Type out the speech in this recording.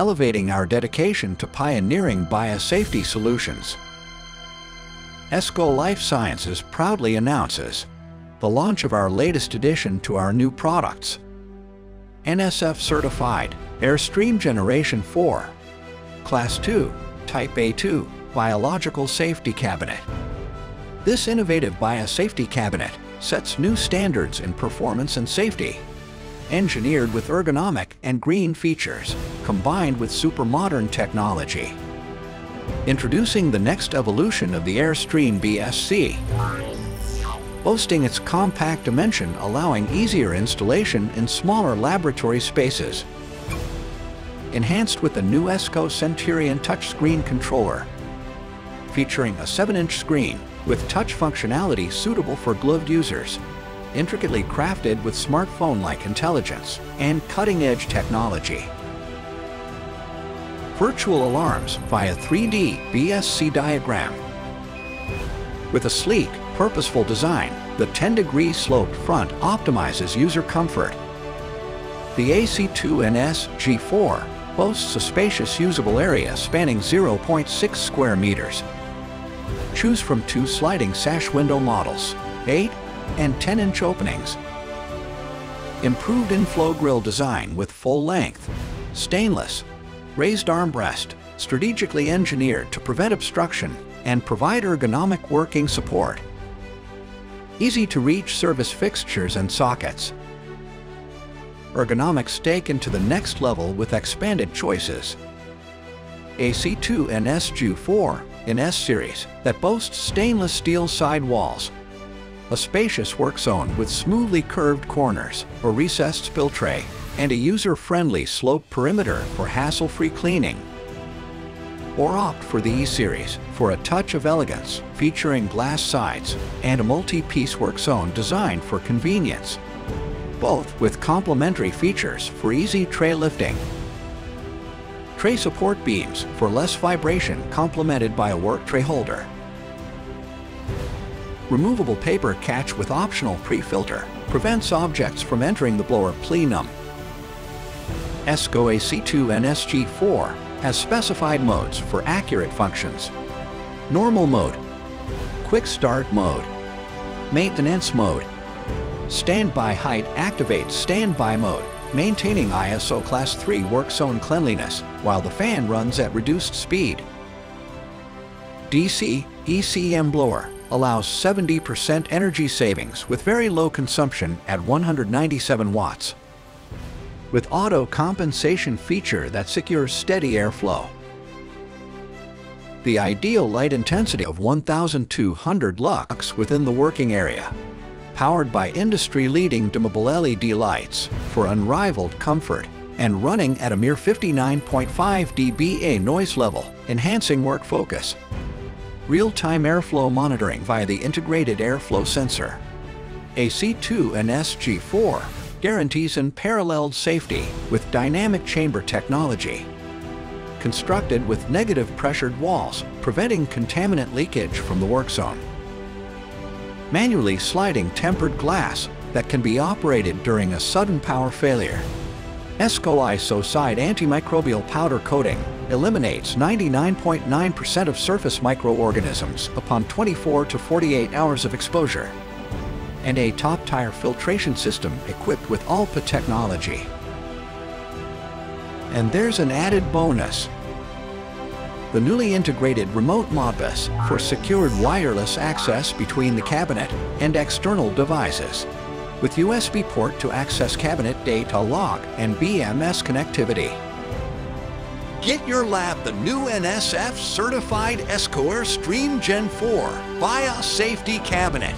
elevating our dedication to pioneering biosafety solutions. ESCO Life Sciences proudly announces the launch of our latest addition to our new products, NSF certified Airstream Generation 4, Class II Type A2 Biological Safety Cabinet. This innovative biosafety cabinet sets new standards in performance and safety, engineered with ergonomic and green features, combined with super modern technology. Introducing the next evolution of the Airstream BSC, boasting its compact dimension allowing easier installation in smaller laboratory spaces. Enhanced with the new ESCO Centurion touchscreen controller, featuring a 7-inch screen with touch functionality suitable for gloved users, intricately crafted with smartphone-like intelligence and cutting-edge technology. Virtual alarms via 3D BSC diagram. With a sleek, purposeful design, the 10-degree sloped front optimizes user comfort. The AC2-NS G4 boasts a spacious usable area spanning 0.6 square meters. Choose from 2 sliding sash window models, 8 and 10-inch openings. Improved in-flow grille design with full-length, stainless, raised armrest, strategically engineered to prevent obstruction and provide ergonomic working support. Easy-to-reach service fixtures and sockets. Ergonomics taken to the next level with expanded choices. AC2-NS G4 in S-series that boasts stainless steel sidewalls, a spacious work zone with smoothly curved corners, a recessed spill tray, and a user-friendly slope perimeter for hassle-free cleaning. Or opt for the E-series for a touch of elegance, featuring glass sides and a multi-piece work zone designed for convenience, both with complementary features for easy tray lifting. Tray support beams for less vibration complemented by a work tray holder. Removable paper catch with optional pre-filter prevents objects from entering the blower plenum. ESCO AC2-NS G4 has specified modes for accurate functions. Normal mode, quick start mode, maintenance mode. Standby height activates standby mode, maintaining ISO Class III work zone cleanliness while the fan runs at reduced speed. DC ECM blower allows 70% energy savings with very low consumption at 197 watts. With auto compensation feature that secures steady airflow. The ideal light intensity of 1,200 lux within the working area. Powered by industry-leading dimmable LED lights for unrivaled comfort and running at a mere 59.5 dBA noise level, enhancing work focus. Real-time airflow monitoring via the integrated airflow sensor. AC2-NS G4 guarantees unparalleled safety with dynamic chamber technology. Constructed with negative pressured walls, preventing contaminant leakage from the work zone. Manually sliding tempered glass that can be operated during a sudden power failure. ESCO ISO side antimicrobial powder coating eliminates 99.9% of surface microorganisms upon 24 to 48 hours of exposure. And a top-tier filtration system equipped with ALPA technology. And there's an added bonus. The newly integrated remote Modbus for secured wireless access between the cabinet and external devices, with USB port to access cabinet data log and BMS connectivity. Get your lab the new NSF certified ESCO Airstream Gen 4 Biosafety Cabinet.